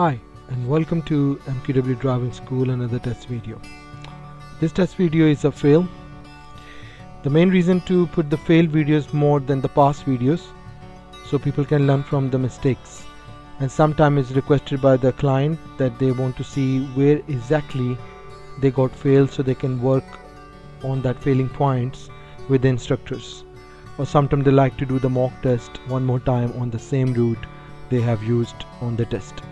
Hi and welcome to MQW Driving School, another test video. This test video is a fail. The main reason to put the failed videos more than the past videos, so people can learn from the mistakes, and sometimes it's requested by the client that they want to see where exactly they got failed so they can work on that failing points with the instructors, or sometimes they like to do the mock test one more time on the same route they have used on the test.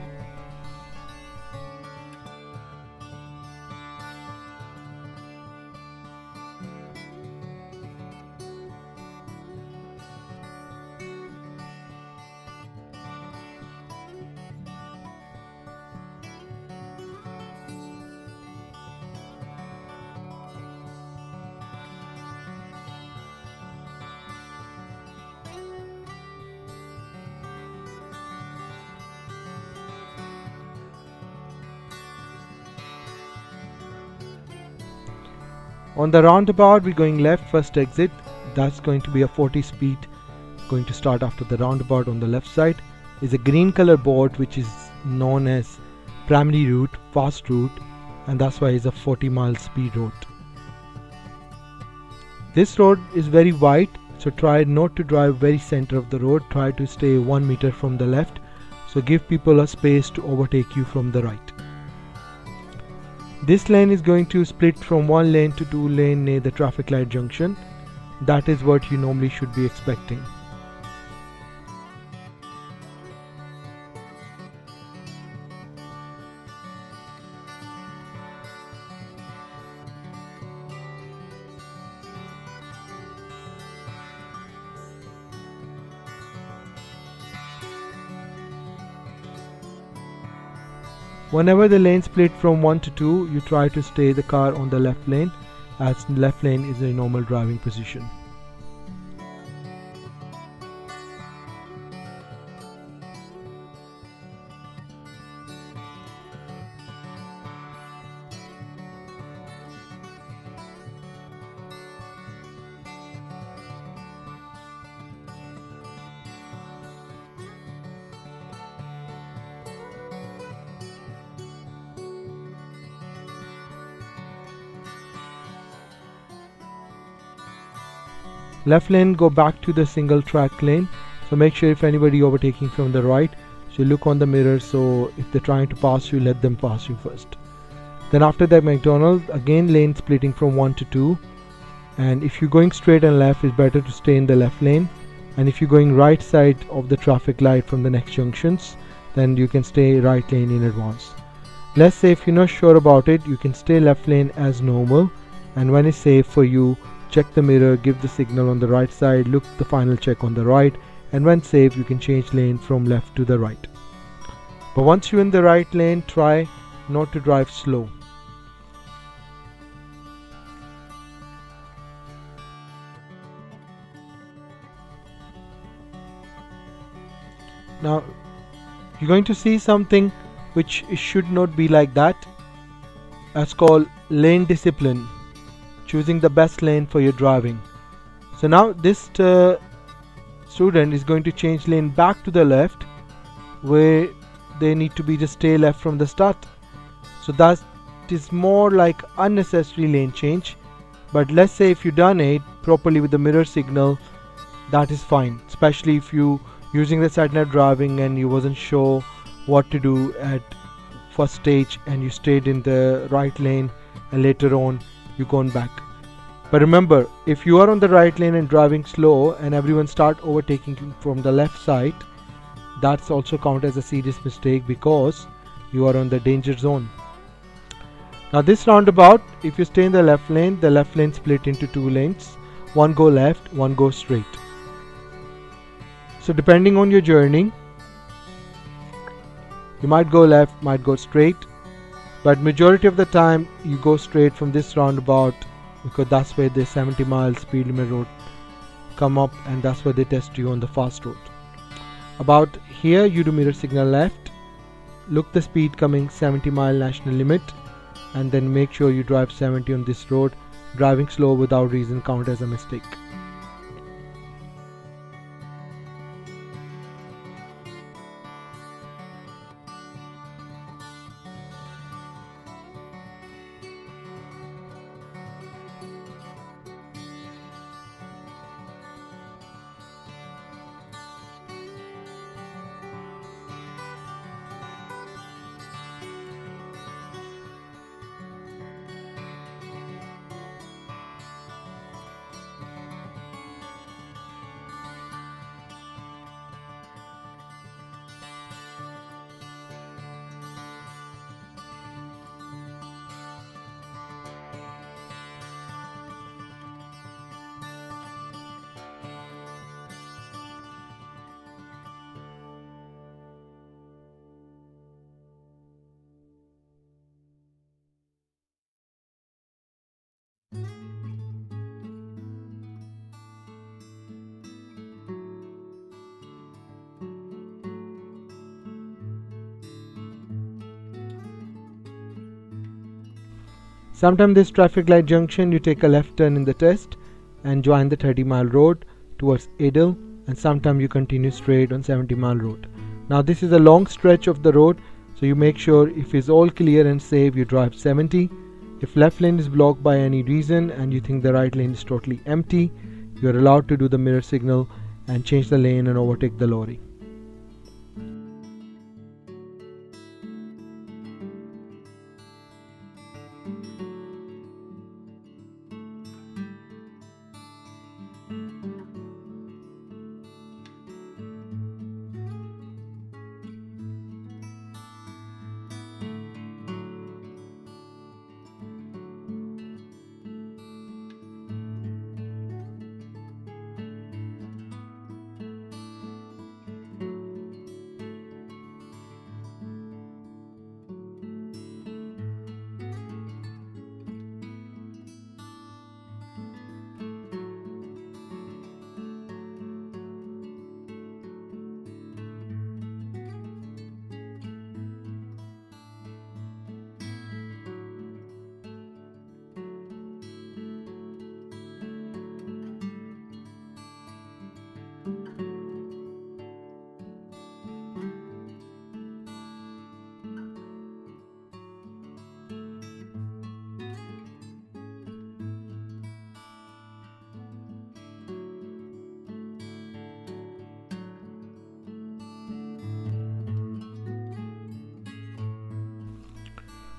On the roundabout, we're going left, first exit. That's going to be a 40 speed. Going to start after the roundabout. On the left side is a green color board, which is known as primary route, fast route, and that's why it's a 40-mile speed road. This road is very wide, so try not to drive very center of the road. Try to stay 1 meter from the left, so give people a space to overtake you from the right. This lane is going to split from one lane to two lane near the traffic light junction. That is what you normally should be expecting. Whenever the lane split from 1 to 2, you try to stay the car on the left lane, as left lane is a normal driving position. Left lane, go back to the single track lane, so make sure if anybody overtaking from the right, so look on the mirror, so if they're trying to pass you, let them pass you first. Then after that, McDonald's, again lane splitting from 1 to 2, and if you're going straight and left, it's better to stay in the left lane, and if you're going right side of the traffic light from the next junctions, then you can stay right lane in advance. Let's say if you're not sure about it, you can stay left lane as normal, and when it's safe for you, check the mirror, give the signal on the right side, look the final check on the right, and when safe you can change lane from left to the right. But once you're in the right lane, try not to drive slow. Now you're going to see something which should not be like that. That's called lane discipline. Choosing the best lane for your driving. So now this student is going to change lane back to the left, where they need to be just stay left from the start. So that is more like unnecessary lane change, but let's say if you done it properly with the mirror signal, that is fine, especially if you using the sat-nav driving and you wasn't sure what to do at first stage and you stayed in the right lane and later on you gone back. But remember, if you are on the right lane and driving slow and everyone start overtaking you from the left side, that's also count as a serious mistake because you are on the danger zone. Now this roundabout, if you stay in the left lane split into two lanes, one go left, one go straight. So depending on your journey, you might go left, might go straight. But majority of the time you go straight from this roundabout because that's where the 70-mile speed limit road come up and that's where they test you on the fast road. About here you do mirror signal left, look the speed coming 70-mile national limit, and then make sure you drive 70 on this road. Driving slow without reason count as a mistake. Sometime this traffic light junction you take a left turn in the test and join the 30-mile road towards Adel, and sometime you continue straight on 70-mile road. Now this is a long stretch of the road, so you make sure if it's all clear and safe you drive 70. If left lane is blocked by any reason and you think the right lane is totally empty, you are allowed to do the mirror signal and change the lane and overtake the lorry.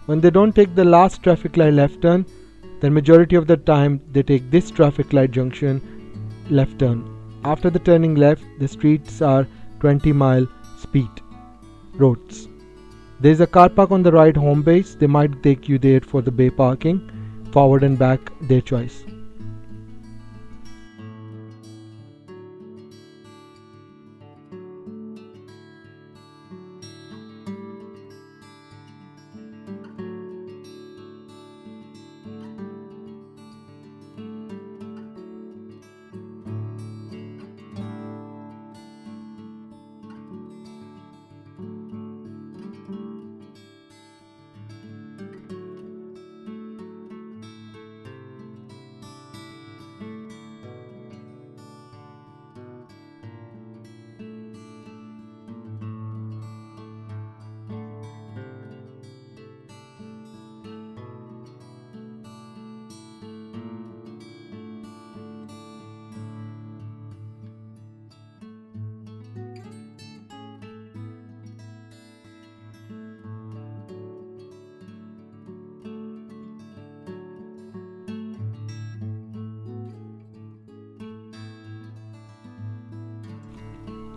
When they don't take the last traffic light left turn, then majority of the time they take this traffic light junction left turn. After the turning left, the streets are 20-mile speed roads. There is a car park on the right home base. They might take you there for the bay parking, forward and back, their choice.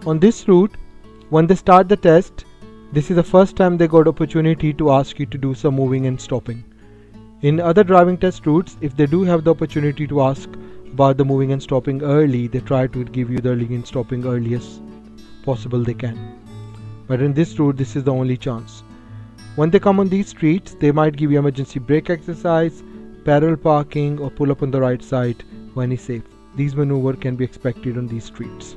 On this route, when they start the test, this is the first time they got opportunity to ask you to do some moving and stopping. In other driving test routes, if they do have the opportunity to ask about the moving and stopping early, they try to give you the moving and stopping earliest possible they can. But in this route, this is the only chance. When they come on these streets, they might give you emergency brake exercise, parallel parking, or pull up on the right side when it's safe. These maneuvers can be expected on these streets.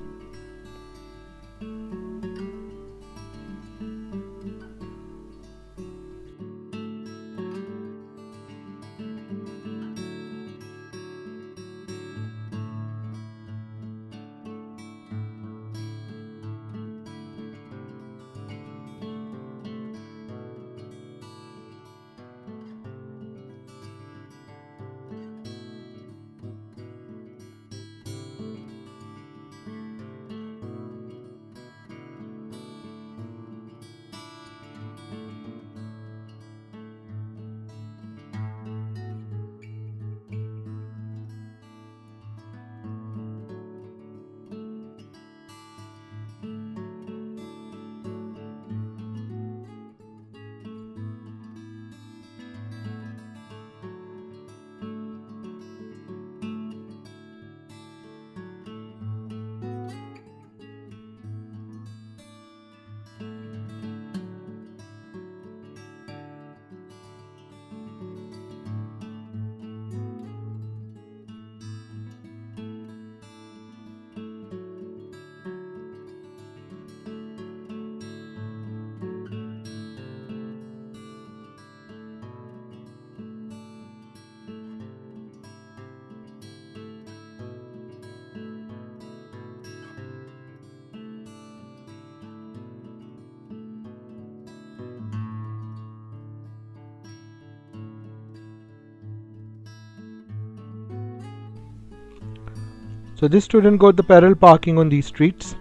So this student got the parallel parking on these streets.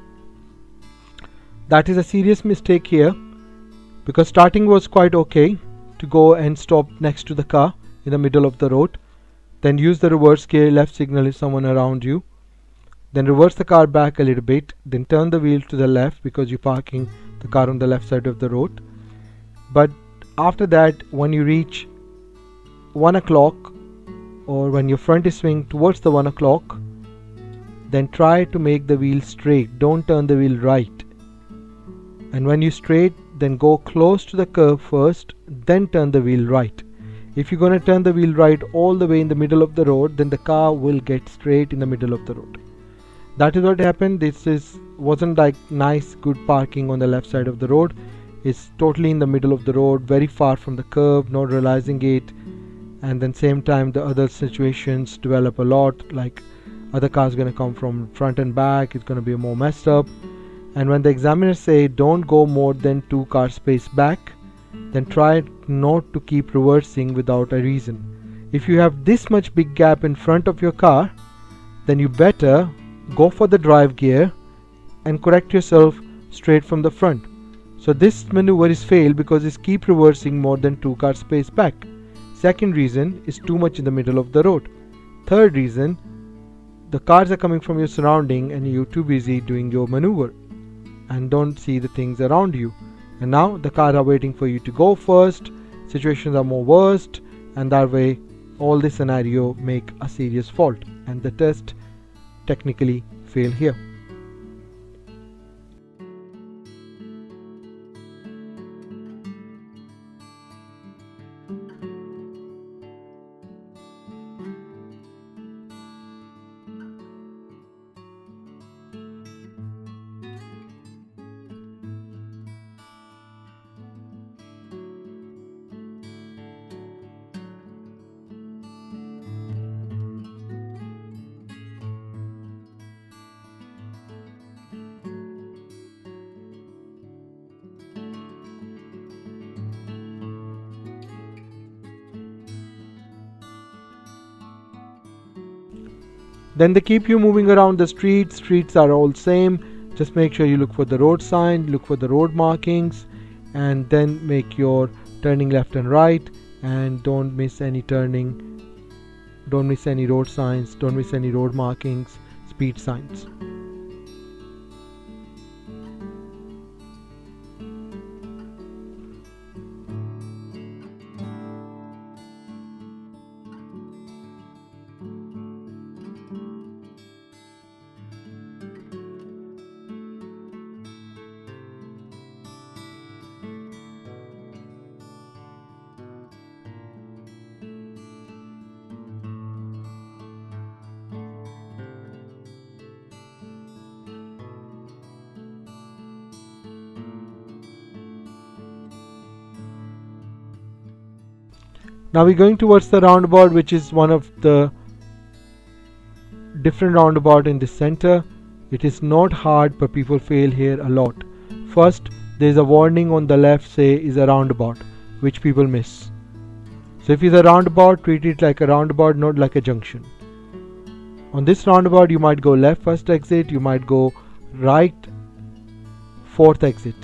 That is a serious mistake here, because starting was quite okay to go and stop next to the car in the middle of the road, then use the reverse gear, left signal if someone around you, then reverse the car back a little bit, then turn the wheel to the left because you're parking the car on the left side of the road. But after that, when you reach 1 o'clock, or when your front is swinging towards the 1 o'clock, then try to make the wheel straight. Don't turn the wheel right. And when you straight, then go close to the curve first, then turn the wheel right. If you're going to turn the wheel right all the way in the middle of the road, then the car will get straight in the middle of the road. That is what happened. This wasn't like nice good parking on the left side of the road. It's totally in the middle of the road, very far from the curb, not realizing it. And then same time the other situations develop a lot, like other cars going to come from front and back. It's going to be more messed up. And when the examiners say don't go more than 2 car spaces back, then try not to keep reversing without a reason. If you have this much big gap in front of your car, then you better go for the drive gear and correct yourself straight from the front. So this maneuver is failed because it's keep reversing more than 2 car spaces back. Second reason is too much in the middle of the road. Third reason, the cars are coming from your surrounding and you're too busy doing your maneuver and don't see the things around you. And now the cars are waiting for you to go first, situations are more worst, and that way all this scenario make a serious fault and the test technically fail here. Then they keep you moving around the streets. Streets are all same. Just make sure you look for the road sign, look for the road markings, and then make your turning left and right, and don't miss any turning, don't miss any road signs, don't miss any road markings, speed signs. Now we're going towards the roundabout, which is one of the different roundabout in the center. It is not hard, but people fail here a lot. First, there is a warning on the left, say is a roundabout, which people miss. So if it's a roundabout, treat it like a roundabout, not like a junction. On this roundabout, you might go left first exit, you might go right fourth exit.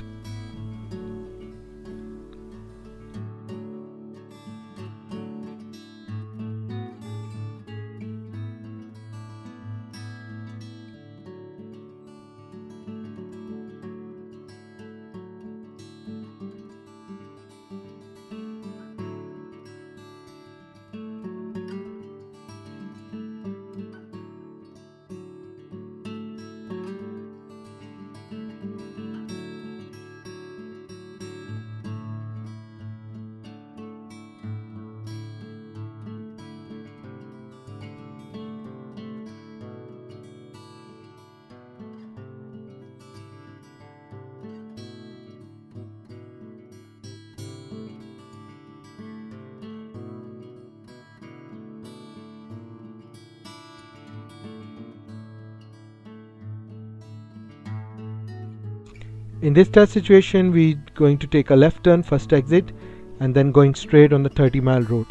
In this test situation, we're going to take a left turn, first exit, and then going straight on the 30-mile road.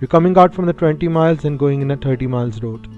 You're coming out from the 20 miles and going in a 30 miles road.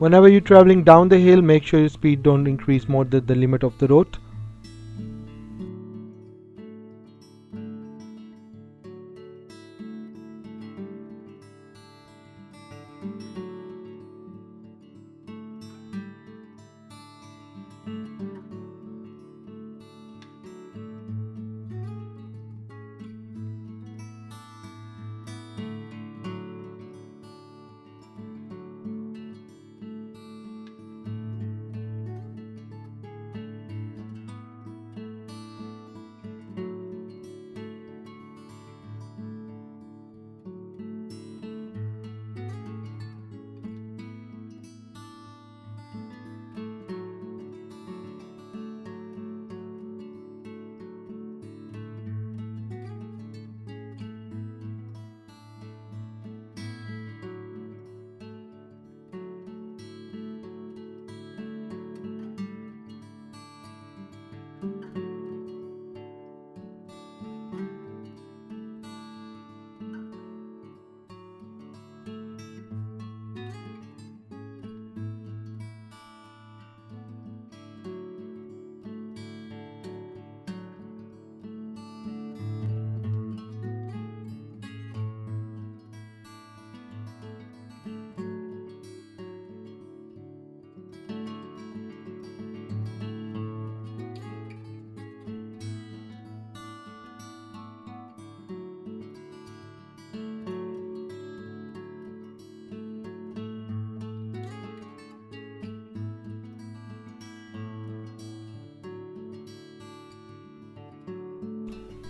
Whenever you're traveling down the hill, make sure your speed don't increase more than the limit of the road.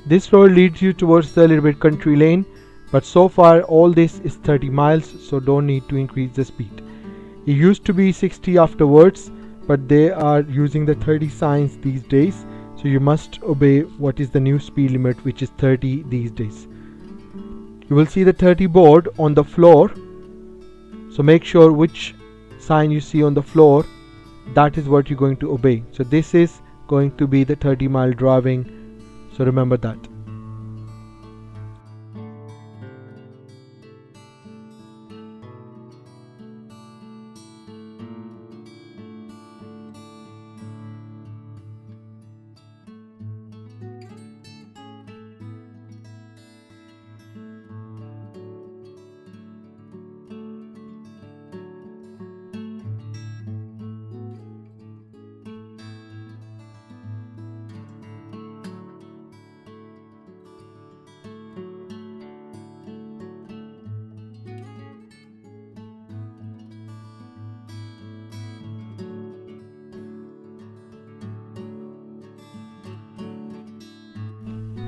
This road leads you towards the little bit country lane, but so far all this is 30 miles, so don't need to increase the speed. It used to be 60 afterwards, but they are using the 30 signs these days, so you must obey what is the new speed limit, which is 30 these days. You will see the 30 board on the floor, so make sure which sign you see on the floor, that is what you're going to obey. So this is going to be the 30-mile driving, so remember that.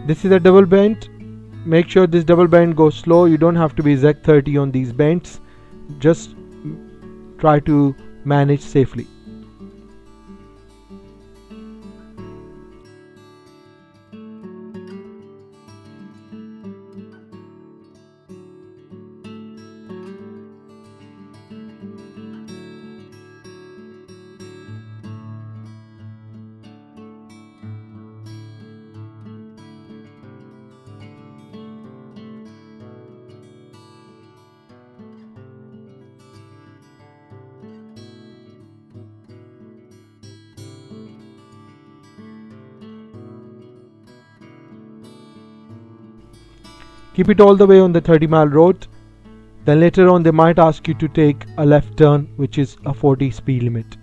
This is a double bend. Make sure this double bend goes slow. You don't have to be exact 30 on these bends. Just try to manage safely. Keep it all the way on the 30-mile road, then later on they might ask you to take a left turn, which is a 40 speed limit.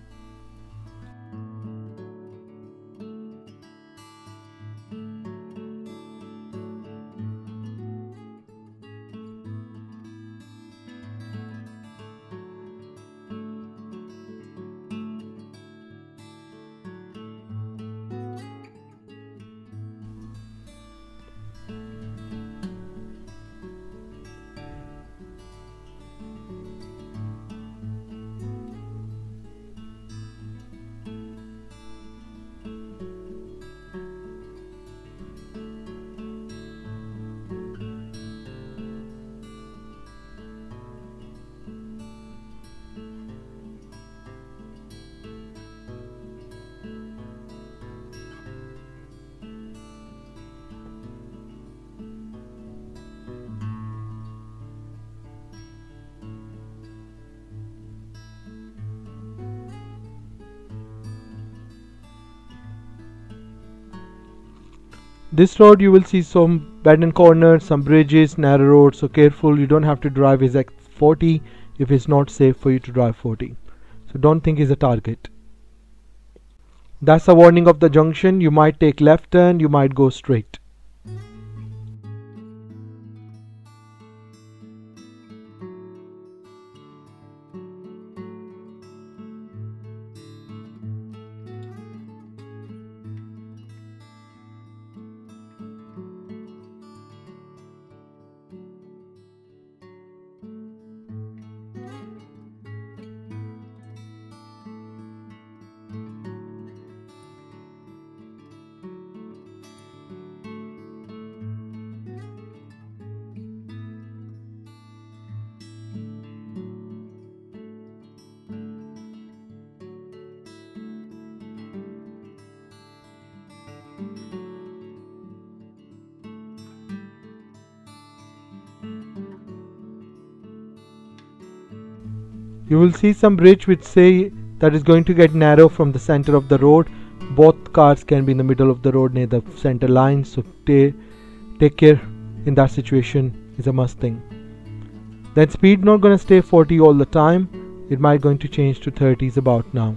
This road you will see some bend corners, some bridges, narrow roads, so careful. You don't have to drive exact 40 if it's not safe for you to drive 40. So don't think it's a target. That's a warning of the junction. You might take left turn, you might go straight. You will see some bridge which say that is going to get narrow from the center of the road. Both cars can be in the middle of the road near the center line, so take care in that situation is a must thing. Then speed not going to stay 40 all the time. It might going to change to 30s about now.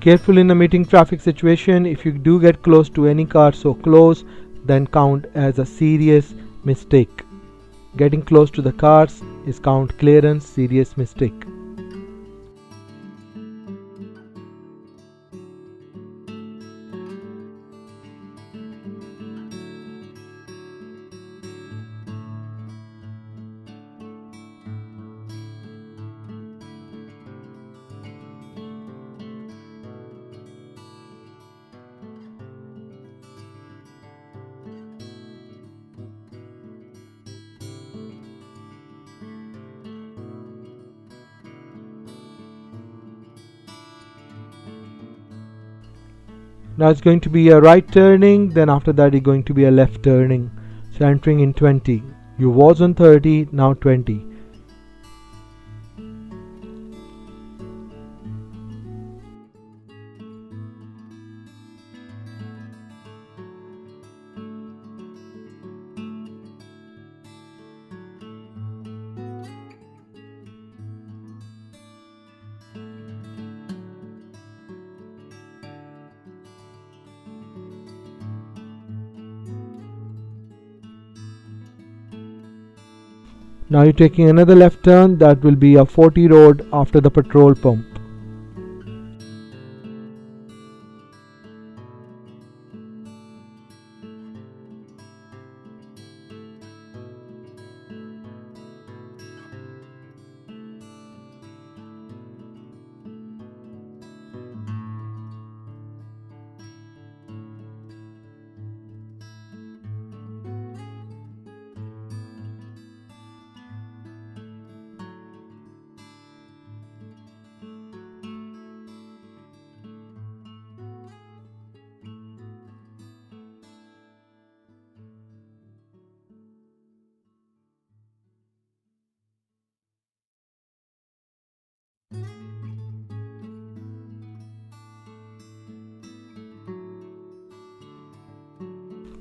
Careful in the meeting traffic situation. If you do get close to any car so close, then count as a serious mistake. Getting close to the cars is count clearance, serious mistake. Now it's going to be a right turning, then after that it's going to be a left turning. So entering in 20. You was on 30, now 20. Now you're taking another left turn, that will be a 40 road after the petrol pump.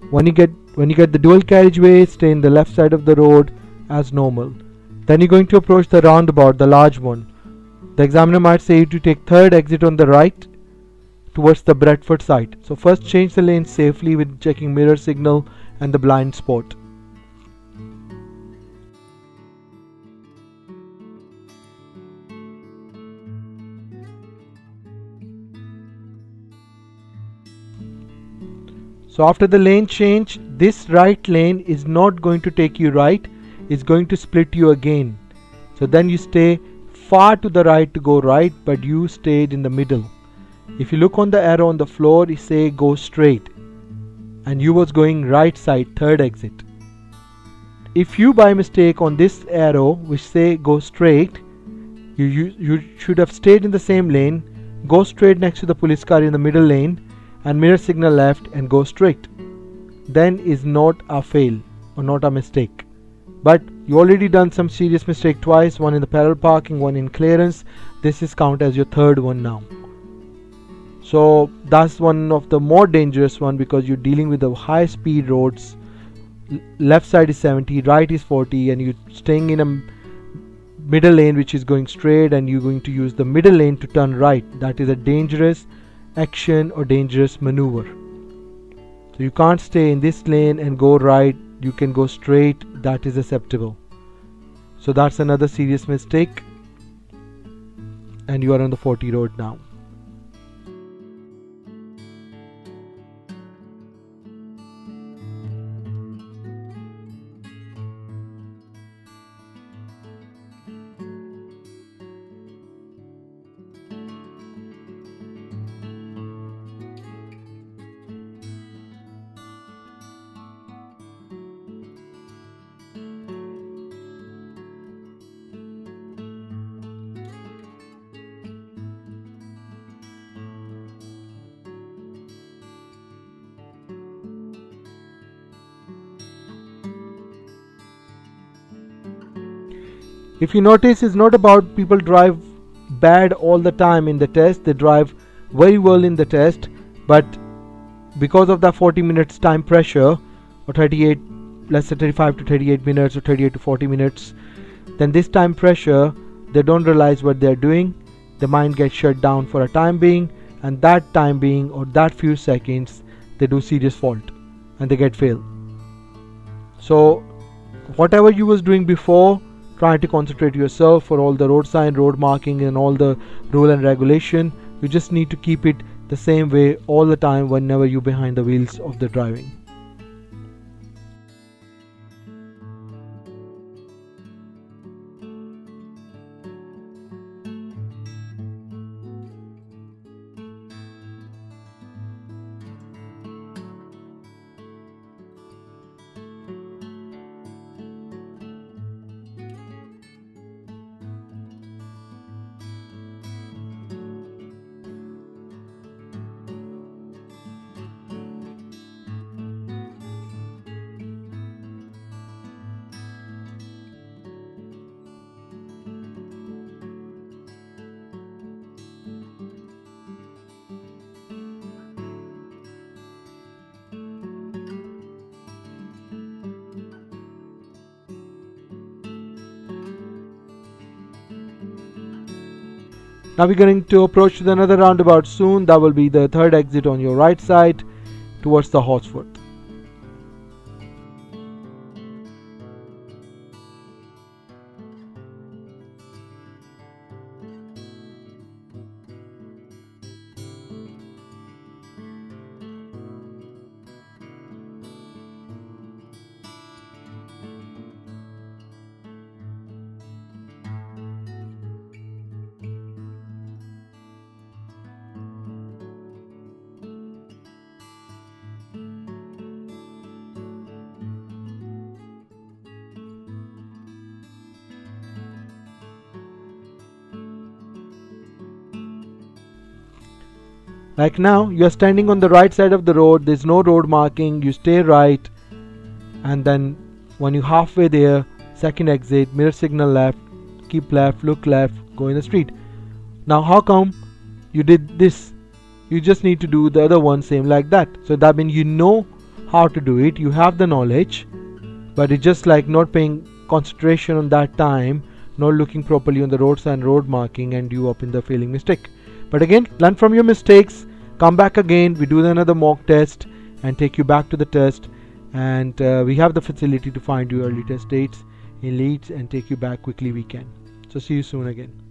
When you get the dual carriageway, stay in the left side of the road as normal. Then you're going to approach the roundabout, the large one. The examiner might say you to take third exit on the right towards the Bradford side. So first change the lane safely with checking mirror signal and the blind spot. So after the lane change, this right lane is not going to take you right, it's going to split you again. So then you stay far to the right to go right, but you stayed in the middle. If you look on the arrow on the floor, you say go straight, and you was going right side, third exit. If you by mistake on this arrow which say go straight, you should have stayed in the same lane, go straight next to the police car in the middle lane, and mirror signal left and go straight. Then is not a fail or not a mistake. But you already done some serious mistake twice, one in the parallel parking, one in clearance. This is count as your third one now. So that's one of the more dangerous one because you're dealing with the high speed roads. Left side is 70, right is 40, and you're staying in a middle lane which is going straight, and you're going to use the middle lane to turn right. That is a dangerous action or dangerous maneuver. So you can't stay in this lane and go right, you can go straight, that is acceptable. So that's another serious mistake, and you are on the 40 road now. If you notice, it's not about people drive bad all the time in the test, they drive very well in the test, but because of the 40 minutes time pressure, or 38, let's say 35 to 38 minutes or 38 to 40 minutes, then this time pressure, they don't realize what they're doing, their mind gets shut down for a time being, and that time being or that few seconds, they do serious fault and they get failed. So whatever you was doing before, try to concentrate yourself for all the road sign, road marking and all the rule and regulation. You just need to keep it the same way all the time whenever you're behind the wheels of the driving. Now we're going to approach to another roundabout soon. That will be the third exit on your right side towards the Horsforth. Like now, you are standing on the right side of the road, there is no road marking, you stay right, and then when you're halfway there, second exit, mirror signal left, keep left, look left, go in the street. Now how come you did this? You just need to do the other one same like that. So that means you know how to do it, you have the knowledge, but it's just like not paying concentration on that time, not looking properly on the road sign, road marking, and you up in the failing mistake. But again, learn from your mistakes, come back again, we do another mock test and take you back to the test, and we have the facility to find you early test dates in Leeds and take you back quickly we can. So see you soon again.